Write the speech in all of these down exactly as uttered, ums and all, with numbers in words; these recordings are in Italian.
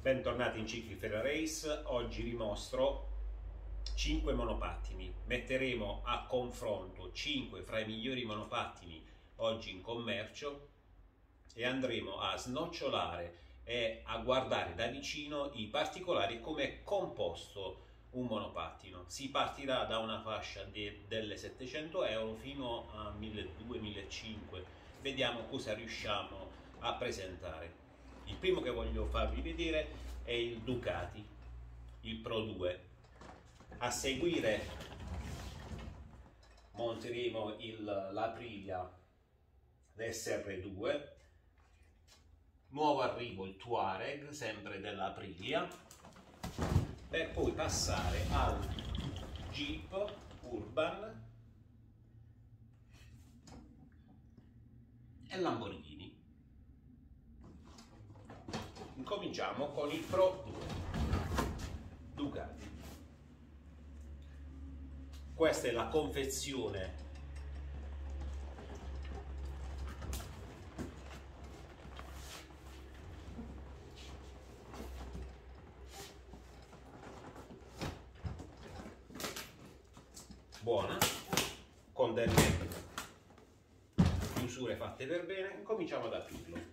Bentornati in Cicli Ferrareis. Oggi vi mostro cinque monopattini. Metteremo a confronto cinque fra i migliori monopattini oggi in commercio e andremo a snocciolare e a guardare da vicino i particolari, come è composto un monopattino. Si partirà da una fascia de, delle settecento euro fino a milleduecento millecinquecento. Vediamo cosa riusciamo a presentare. Il primo che voglio farvi vedere è il Ducati, il Pro due. A seguire monteremo l'Aprilia S R due, nuovo arrivo il Tuareg, sempre dell'Aprilia, per poi passare al Jeep Urban e Lamborghini. Cominciamo con il Pro due Ducati. Questa è la confezione buona, con delle chiusure fatte per bene. Cominciamo ad aprirlo.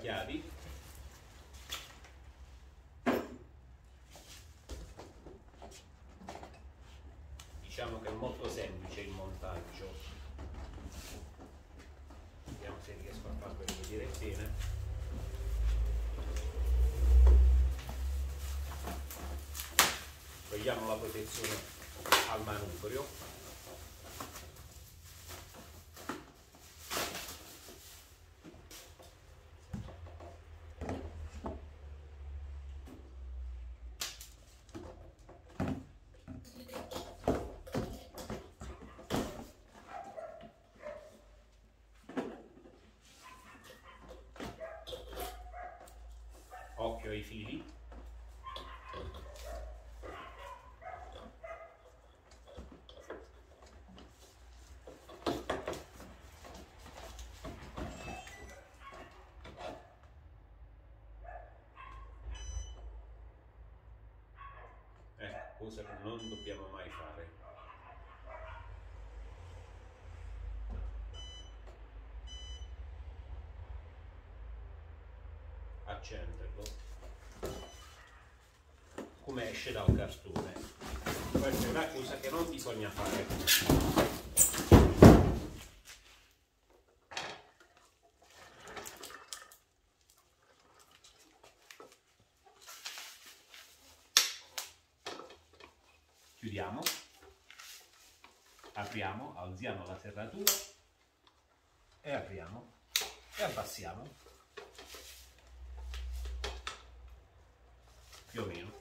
Chiavi, diciamo che è molto semplice il montaggio. Vediamo se riesco a farlo vedere bene. Togliamo la protezione al manubrio. Occhio ai fili. Ecco, cosa che non dobbiamo mai fare. Accenderlo, come esce da un cartone. Questa è una cosa che non bisogna fare. Chiudiamo, apriamo, alziamo la serratura e apriamo e abbassiamo. Più o meno.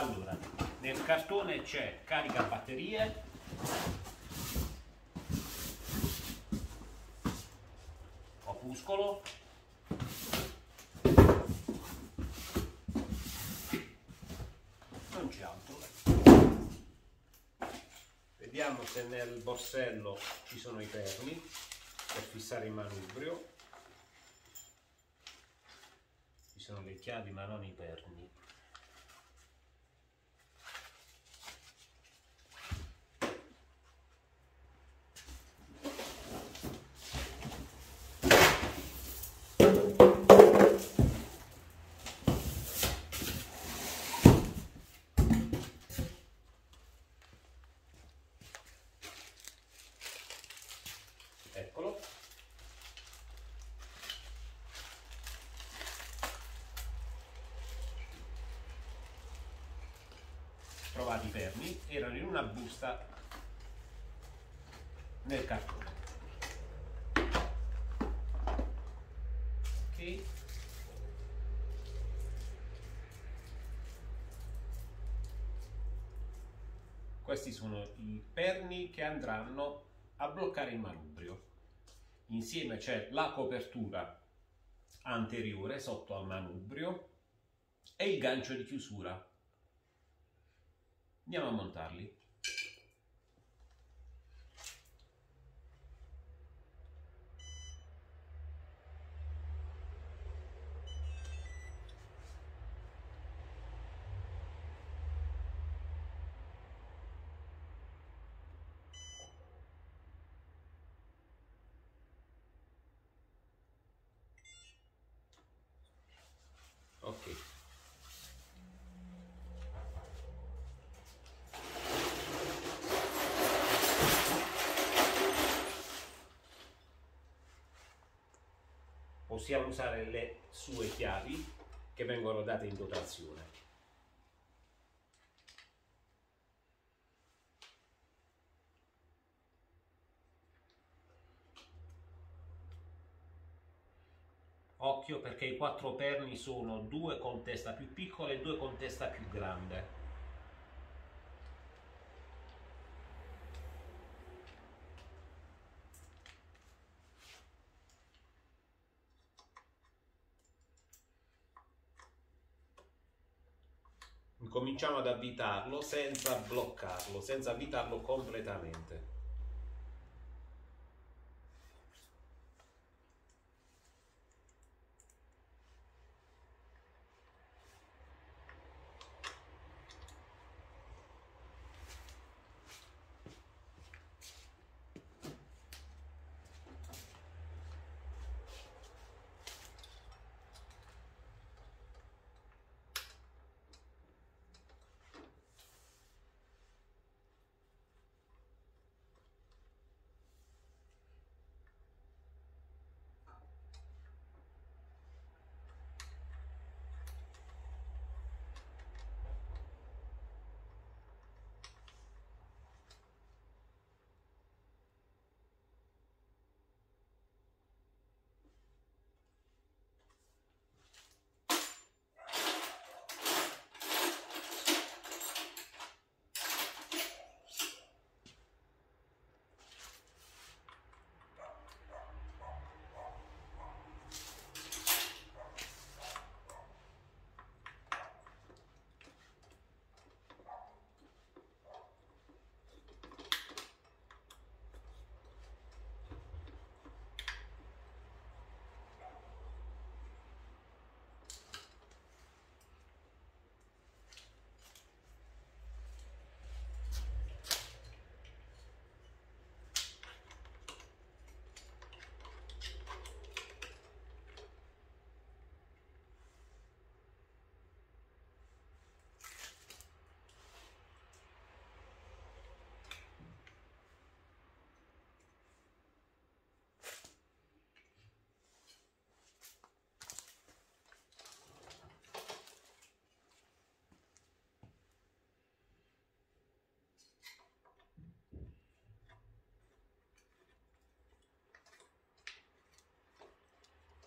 Allora, nel cartone c'è carica batterie, opuscolo, non c'è altro. Vediamo se nel borsello ci sono i perni per fissare il manubrio. Ci sono le chiavi ma non i perni. Eccolo. Trovati i perni, erano in una busta nel cartone. Ok. Questi sono i perni che andranno a bloccare il manubrio. Insieme c'è la copertura anteriore sotto al manubrio e il gancio di chiusura. Andiamo a montarli. Ok. Possiamo usare le sue chiavi che vengono date in dotazione. Occhio, perché i quattro perni sono due con testa più piccola e due con testa più grande. Cominciamo ad avvitarlo senza bloccarlo, senza avvitarlo completamente.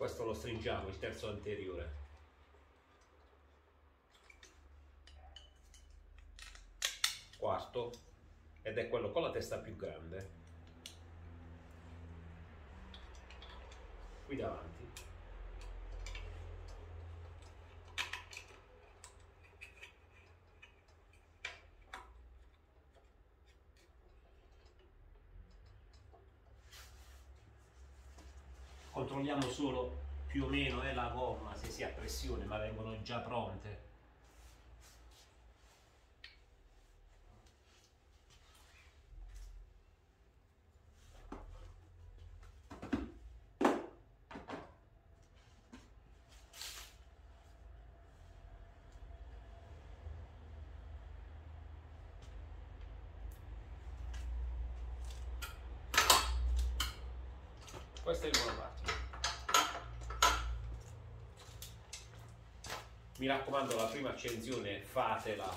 Questo lo stringiamo, il terzo anteriore. quarto ed è quello con la testa più grande qui davanti. Controlliamo solo più o meno eh, la gomma, se si ha pressione, ma vengono già pronte. Questo è il monopattino. Mi raccomando, la prima accensione fatela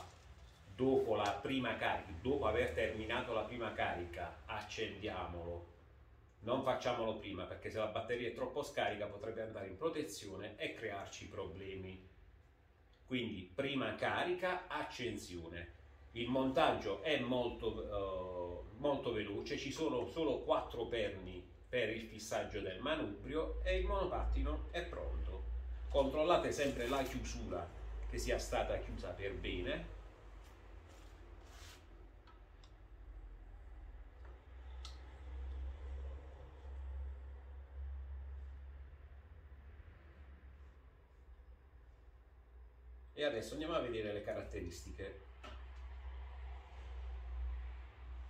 dopo la prima carica, dopo aver terminato la prima carica accendiamolo, non facciamolo prima, perché se la batteria è troppo scarica potrebbe andare in protezione e crearci problemi. Quindi prima carica, accensione. Il montaggio è molto, eh, molto veloce, ci sono solo quattro perni per il fissaggio del manubrio e il monopattino è pronto. Controllate sempre la chiusura, che sia stata chiusa per bene. E adesso andiamo a vedere le caratteristiche.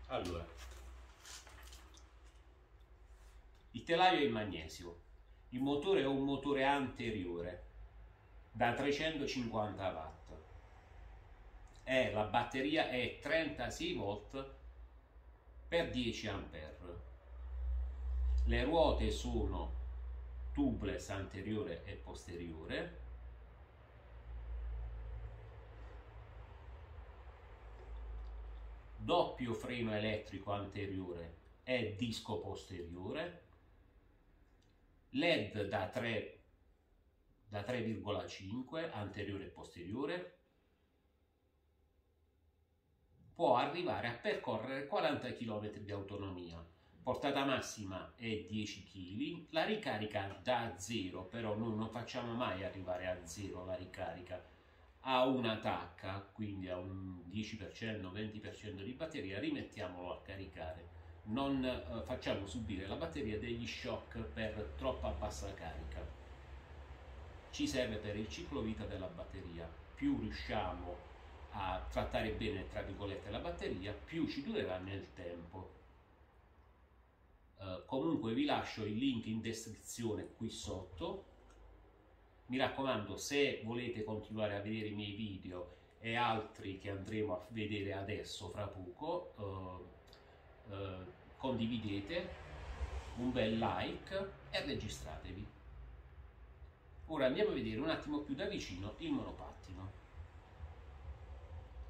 Allora, il telaio è in magnesio, il motore è un motore anteriore da trecentocinquanta watt e la batteria è trentasei volt per dieci ampere. Le ruote sono tubeless anteriore e posteriore. Doppio freno elettrico anteriore e disco posteriore. L E D da tre virgola cinque anteriore e posteriore, può arrivare a percorrere quaranta chilometri di autonomia, portata massima è dieci chili, la ricarica da zero, però noi non facciamo mai arrivare a zero la ricarica, a una tacca, quindi a un dieci per cento venti per cento di batteria rimettiamolo a caricare. Non facciamo subire la batteria degli shock per troppa bassa carica. Ci serve per il ciclo vita della batteria. Più riusciamo a trattare bene, tra virgolette, la batteria, più ci durerà nel tempo. Eh, comunque vi lascio il link in descrizione qui sotto. Mi raccomando, se volete continuare a vedere i miei video e altri che andremo a vedere adesso fra poco, eh, Uh, condividete, un bel like e registratevi. Ora andiamo a vedere un attimo più da vicino il monopattino.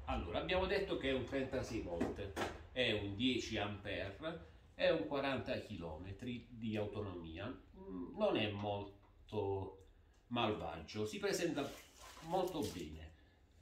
Allora, abbiamo detto che è un trentasei volt, è un dieci ampere, è un quaranta chilometri di autonomia. Non è molto malvagio, si presenta molto bene.